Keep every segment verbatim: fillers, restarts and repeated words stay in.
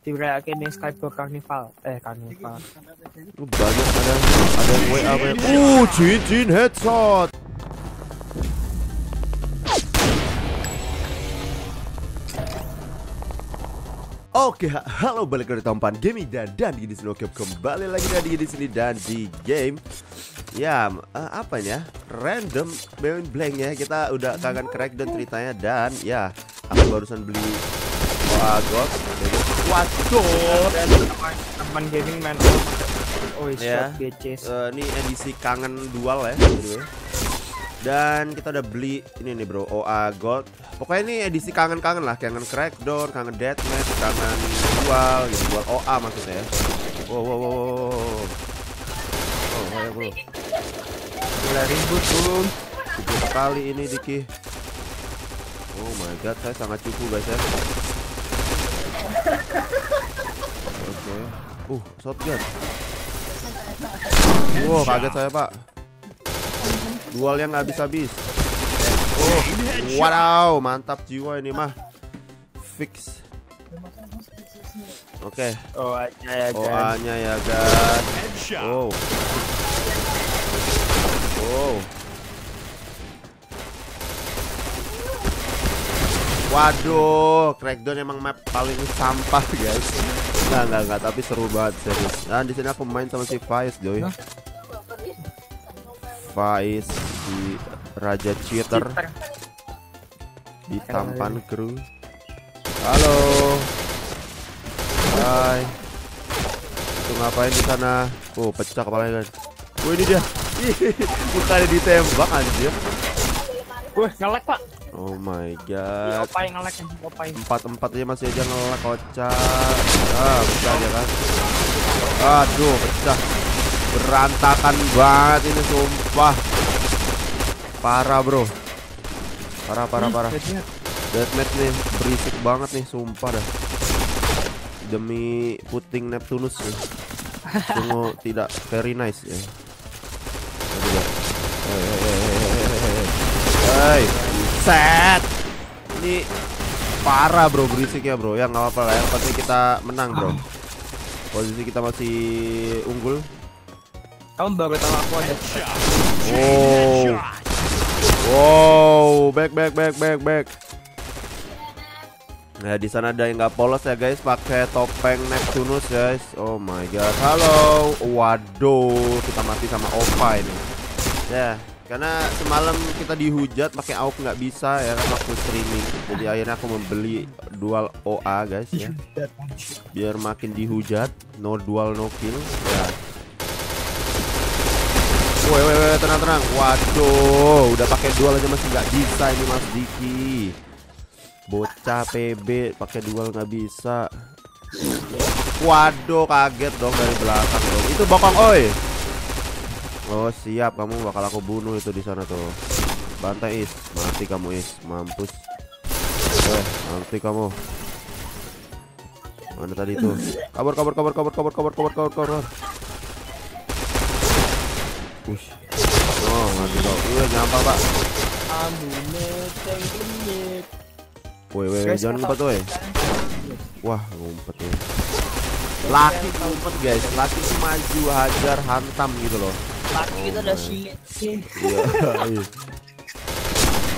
Dirayakin nih Skype Carnival. Eh Carnival. Lu banyak ada ada W A. Uh, Jin Jin headshot. Oke, halo balik dari Tampan Gaming dan dan di sini oke kembali lagi tadi di sini dan di game ya uh, apa ya random main blank ya, kita udah kangen Crackdown ceritanya dan ya aku barusan beli O A gold. Waduh, Tampan Gaming main oh ya uh, ini edisi kangen dual ya anyway. Dan kita udah beli ini nih bro, O A gold. Pokoknya ini edisi kangen-kangen lah, kangen Crackdown, kangen deathmatch, kangen dual, gitu, dual O A maksudnya ya. Wow wow wow wow. Oh ayo bro. Mulai ribut belum? Cukup kali ini Dicky. Oh my god, saya sangat cukup guys ya. Oke. Uh, shotgun. Wow, kaget saya pak. Dual yang habis-habis. Oh, wow, mantap jiwa ini mah. Fix. Oke. Okay. O A-nya ya, O A-nya ya, guys. Wow. Wow. Waduh, Crackdown emang map paling sampah, guys. Enggak, enggak, enggak, tapi seru banget serius. Nah, di sini aku main sama si Faiz, Joy. Faiz di Raja Cheater di Tampan Crew. Halo. Hai. Itu ngapain di sana? Oh, pecah kepalanya, guys. Oh, ini dia. Bukannya ditembak anjir. Wah, nge-lag, Pak. Oh my god. Ngapain nge-lag anjir, ngapain? empat empat aja masih aja nge-lag kocak. Ah, pecah dia kan. Aduh, pecah. Berantakan banget ini sumpah. Parah bro. Parah parah parah. Deathmatch nih berisik banget nih sumpah dah. Demi puting Neptunus nih. Tunggu tidak very nice ya. Hey, set. Ini parah bro berisiknya bro. Ya nggak apa-apa lah. Yang penting kita menang bro. Posisi kita masih unggul. Kamu baru tahu aku ada. Wow, wow, back, back, back, back, back. Nah di sana ada yang nggak polos ya guys, pakai topeng Neptunus guys. Oh my god, halo, waduh, kita mati sama O P A ini. Ya, karena semalam kita dihujat pakai A W P nggak bisa ya kan waktu streaming. Jadi akhirnya aku membeli dual O A guys ya, biar makin dihujat. No dual no kill. Ya. Woi woi woi tenang-tenang. Waduh, udah pakai dual aja masih nggak bisa ini Mas Dicky. Bocah P B pakai dual nggak bisa. Waduh, kaget dong dari belakang dong. Itu bokong oi. Oh, siap kamu bakal aku bunuh itu di sana tuh. Bantai is, mati kamu is, mampus. Eh, mati kamu. Mana tadi itu? Kabur kabur kabur kabur kabur kabur kabur kabur kabur. Ush. Oh, mati kau. Udah nyampah, Pak. Woi, woi, jangan ngumpet, woi. Wah, ngumpet ya. Laki ngumpet, guys. Laki maju, hajar, hantam gitu loh. Laki kita udah silet sih. Iya.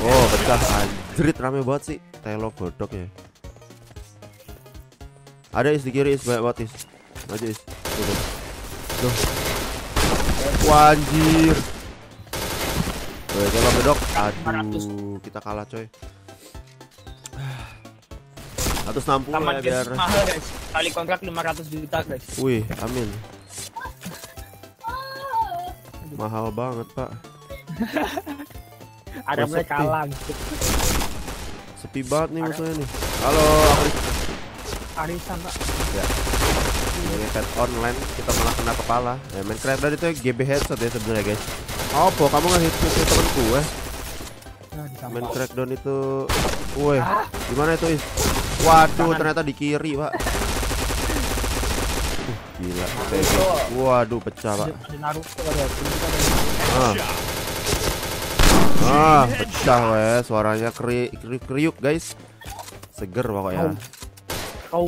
Oh, pecah anjrit rame banget sih. Telo godok ya. Ada is di kiri is banyak banget is. Maju is. Tuh. Wanjir. Woi, coba bedok. Aduh, kita kalah, coy. seratus enam puluh ya biar mahal, guys. Kali kontrak lima ratus juta, guys. Wih, amin. Mahal banget, Pak. Ada mulai kalah. Sepi banget nih musuhnya nih. Halo, Arisan, Pak. Ya. Headset online kita malah kena kepala. Ya, main Crackdown dari itu ya, G B headset ya sebenarnya guys. Opo, kamu nge-hit ke temanku eh. Main Crackdown itu, woi, gimana itu is? Waduh, ternyata di kiri pak. Uh, gila, waduh pecah pak. Ah, ah pecah weh, suaranya kri kri kriuk guys. Seger pokoknya. Kau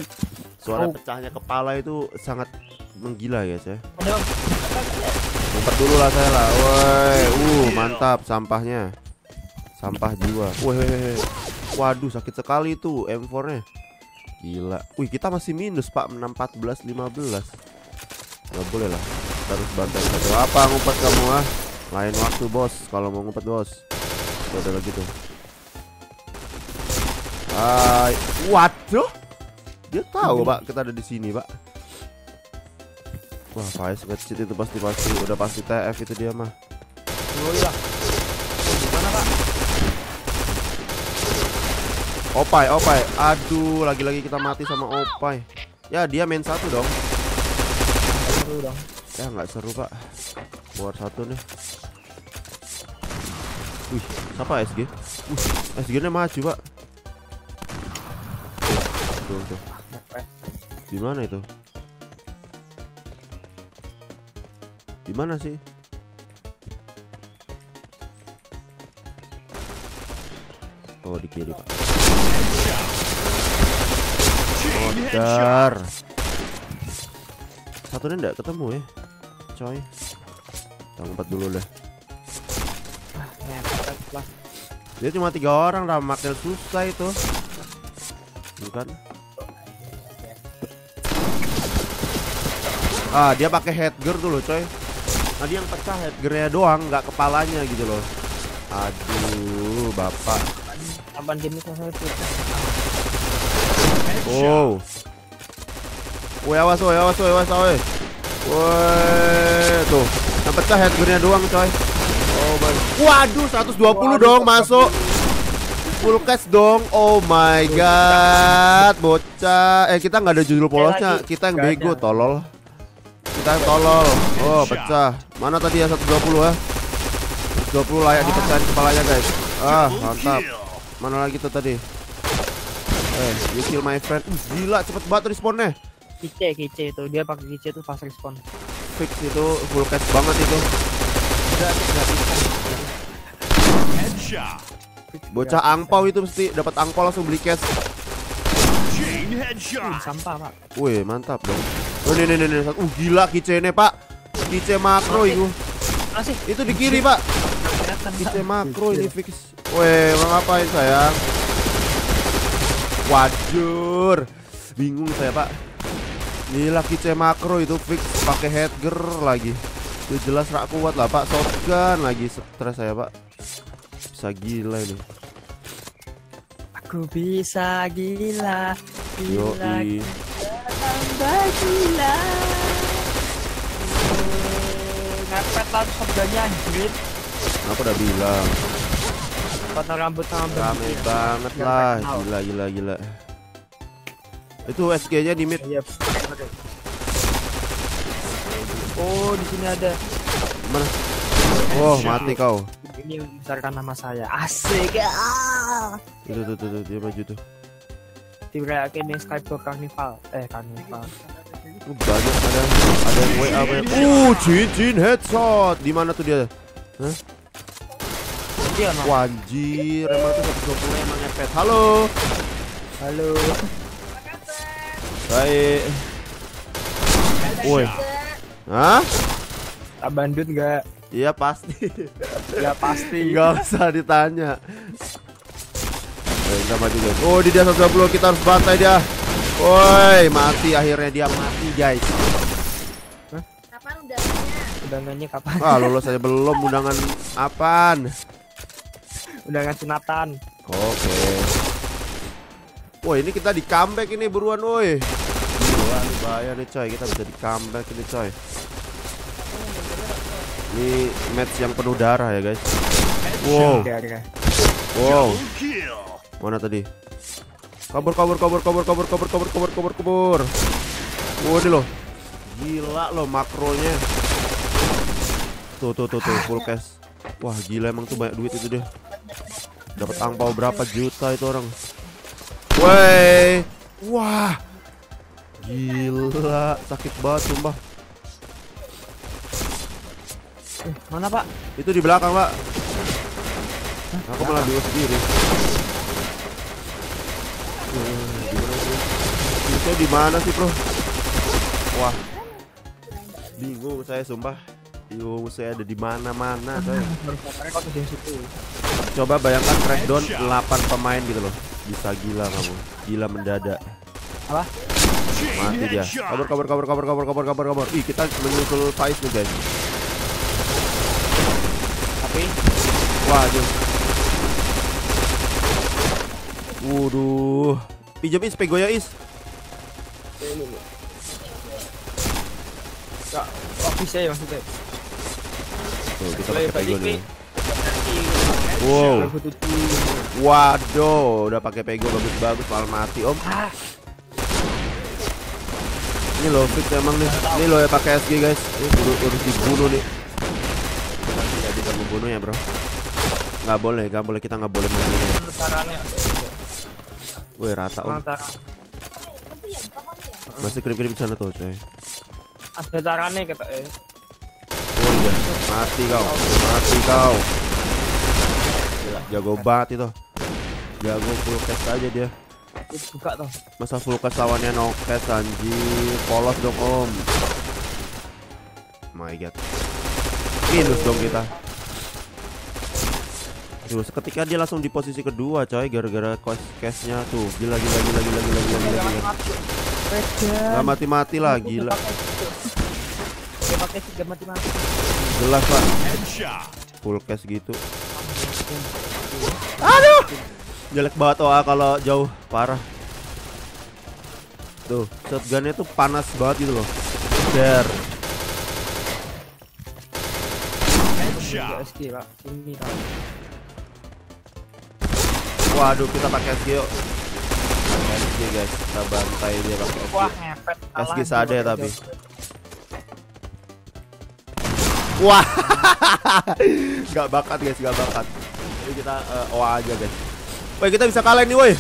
Suara oh. pecahnya kepala itu sangat menggila guys ya. Lempar dulu lah saya lah. Woi, uh mantap sampahnya. Sampah jiwa. Woi. Waduh sakit sekali itu M empat-nya. Gila. Wih, kita masih minus Pak, enam, empat belas, lima belas. Enggak boleh lah. Kita harus bantai satu. Apa ngumpet kamu ah? Lain waktu bos kalau mau ngumpet bos. Udah lagi tuh. Ah, waduh. Dia tahu Pak kita ada di sini Pak. Wah, Faiz nge-cheat itu pasti-pasti. Udah pasti T F itu dia mah. Oh iya. Gimana Pak? Opai, Opai. Aduh, lagi-lagi kita mati sama Opai. Ya, dia main satu dong. Seru dong. Ya, nggak seru Pak. Buat satu nih. Wih, siapa S G? Wih, S G-nya maju Pak. Tuh, tuh. Gimana itu? Gimana sih? Oh di kiri Pak. Odar. Satunya ndak ketemu ya, coy. Kita empat dulu deh. Dia cuma tiga orang dah, makanya susah itu. Bukan? Ah dia pakai headgear dulu coy. Tadi yang pecah headgearnya doang, nggak kepalanya gitu loh. Aduh, bapak. Tampan Gaming sama itu. Wow. Woi, awas, woi, awas, woi, awas, woi. Woi, tuh. Yang pecah headgearnya doang, coy. Oh, man. Waduh, seratus dua puluh waduh, dong masuk. Full cash dong. Oh my god, bocah. Eh, kita nggak ada judul polosnya. Kita yang bego, tolol. Kita tolol. Oh pecah. Mana tadi ya seratus dua puluh ya? seratus dua puluh layak dipecahin kepalanya guys. Ah mantap. Mana lagi tuh tadi? Eh you kill my friend. Uh, gila cepet banget responnya. Kice kice itu dia pakai kice itu fast respon. Fix itu full catch banget itu. Bocah angpau itu mesti dapat angpau langsung beli cash. Uh, sampah Pak. Wih mantap dong. Oh nih nih nih, uh gila kice nih Pak, kice makro itu, itu di kiri Pak, kice makro ini fix. Weh, ngapain sayang? Wajar, bingung saya Pak. Gila kice makro itu fix, pakai headgear lagi. Itu jelas rak kuat lah Pak, shotgun lagi stres saya Pak. Bisa gila ini. Aku bisa gila, gila. Gila. Ngepet lalu sebenarnya anjir. Aku udah bilang potong rambut sama rame banget lah. Gila gila gila. Itu S G nya di mid. Oh di sini ada. Mana? Oh mati kau. Ini membesarkan nama saya. Asik ya. Itu tuh tuh dia maju tuh. Tiba-tiba ini Skype Carnival. Eh Carnival. Banyak ada ada yang W A. Uh cincin headshot. Di mana tuh dia? Hah? Wanjir, emang tuh seratus dua puluh emang ngepet. Halo. Halo. Baik. Woi. Hah? Tak bandut enggak? Iya pasti. Ya pasti. Enggak usah ditanya. Oh di dia seratus dua puluh, kita harus bantai dia. Woi mati akhirnya dia mati guys. Hah? Kapan undangannya? Undangannya kapan? Ah lolos saya belum undangan apaan? Undangan sunatan. Oke. Okay. Woi ini kita di comeback ini buruan woi. Buruan bahaya nih coy, kita bisa di comeback ini coy. Ini match yang penuh darah ya guys. Wow. Wow. Mana tadi? Kabur, kabur, kabur, kabur, kabur, kabur, kabur, kabur, kabur, kabur. Wah, ini loh. Gila loh makronya. Tuh, tuh, tuh, tuh, full cash. Wah, gila emang tuh banyak duit itu deh. Dapat angpau berapa juta itu orang. Woi. Wah. Gila, sakit banget sumpah. Eh, mana, Pak? Itu di belakang, Pak. Aku malah bingung sendiri. Gimana sih? Saya di mana sih, bro? Wah, bingung saya sumpah. Yo, saya ada di mana-mana saya. Coba bayangkan Crackdown delapan pemain gitu loh. Bisa gila kamu. Gila mendadak. Apa? Mati dia. Kabur, kabur, kabur, kabur, kabur, kabur, kabur, kabur. Ih, kita menyusul Faiz nih, guys. Tapi waduh. Waduh. Pinjamin spek goya is. Enggak, oke saya maksudnya. Tuh, kita pakai pego nih. Wow. Waduh, udah pakai pego bagus-bagus malah mati, Om. Ini loh fix emang nih. Ini loh ya pakai S G, guys. Ini udah dibunuh nih. Tidak bisa membunuh ya, bro. Nggak boleh, nggak boleh, kita nggak boleh membunuh. Woi, rata, Om. Masih kirim-kirim sana tuh, coy. Ada caranya kata eh. Oh iya, mati kau. Mati kau. Gila, jago banget itu. Jago full cast aja dia. Buka tuh. Masa full cast lawannya no cast anjir. Polos dong, Om. My god. Minus dong kita. Tuh, seketika dia langsung di posisi kedua, coy, gara-gara cast-nya tuh. Gila gila gila gila gila gila gila. gila. Gak mati-mati lah, gila. Jelas pak, full cash gitu. Aduh, jelek banget O A kalau jauh, parah. Tuh, shotgunnya tuh panas banget gitu loh. Der. Waduh, kita pakai S G yuk. S G guys, kita bantai dia pakai S G. Wah, ngepet. S G sadar tapi. Wah, nggak bakat guys, nggak bakat. Jadi kita uh, O A aja guys. Woi, kita bisa kalah nih, woi.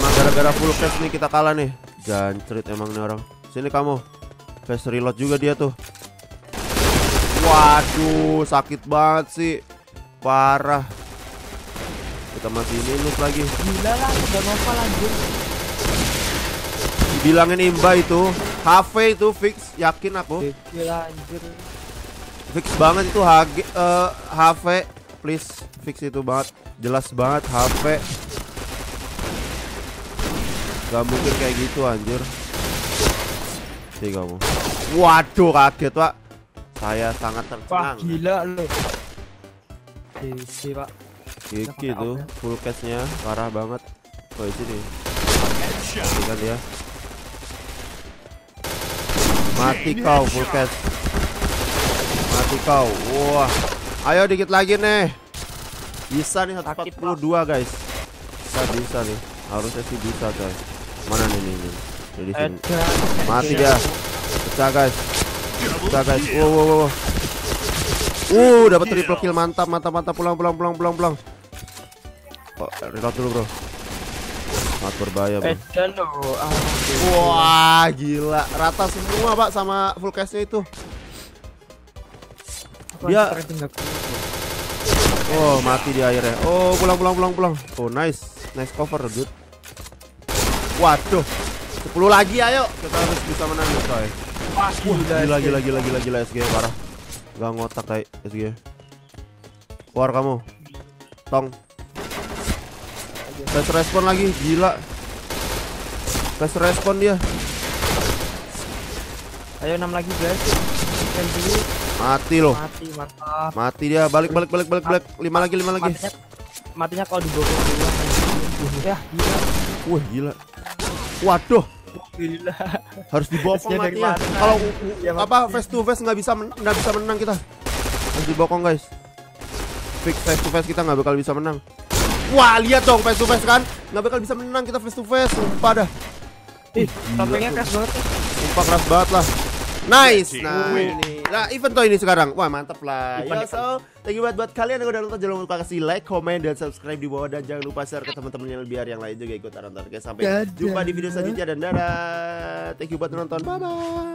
Emang gara-gara full cash nih kita kalah nih. Jancrit emang nih orang. Sini kamu. Fast reload juga dia tuh. Waduh, sakit banget sih. Parah. Kita masih minus lagi. Gila lah, udah nova lanjut. Dibilangin imba itu, H V itu fix, yakin aku. Gila anjir. Fix banget itu H G, uh, H V, please fix itu banget. Jelas banget H V. Gak mungkin kayak gitu anjir. Sih kamu. Waduh, kaget, Pak. Saya sangat tercengang. Wah, gila lu. Sih, Pak. Dicky tuh full cashnya parah banget. Oh sini, matikan dia. Mati kau full cash. Mati kau. Wah, ayo dikit lagi nih. Bisa nih seratus empat puluh dua guys. Bisa bisa nih. Harusnya sih bisa guys. Mana nih nih? nih. Jadi sini. Mati dia. Pecah guys. Pecah guys. Wow wow wow. Uh, dapat triple kill, mantap mantap mantap. Pulang pulang pulang pulang pulang. Oh, reload dulu bro. Sangat berbahaya bro. Wah gila, rata semua pak sama full cashnya itu. Dia. Oh mati di airnya. Oh pulang pulang pulang pulang. Oh nice, nice cover dude. Waduh, sepuluh lagi ayo. Kita harus bisa menang coy. Wah gila gila gila gila gila S G parah. Gak ngotak kayak S G. Keluar kamu. Tong. Fast respon lagi, gila. Fast respon dia. Ayo enam lagi guys. Mati loh. Mati, mantap. Mati dia. Balik balik balik balik balik. lima lagi, lima lagi. Matinya, matinya kalau dibobol. Ya, gila. Wah, gila. Waduh. Gila. Harus dibokong matinya. Kalau ya, apa face to face nggak bisa nggak bisa menang kita. Harus dibokong guys. Fix face to face kita nggak bakal bisa menang. Wah lihat dong face to face kan nggak bakal bisa menang kita face to face. Sumpah dah. Ih, tampilnya keras banget. Sumpah keras banget lah. Nice. Nah ini lah event toh ini sekarang. Wah mantap lah. Yo so, thank you buat buat kalian yang udah nonton, jangan lupa kasih like, komen dan subscribe di bawah dan jangan lupa share ke teman-teman yang biar yang lain juga ikut nonton. Sampai jumpa di video selanjutnya dan dadah. Thank you buat nonton. Bye bye.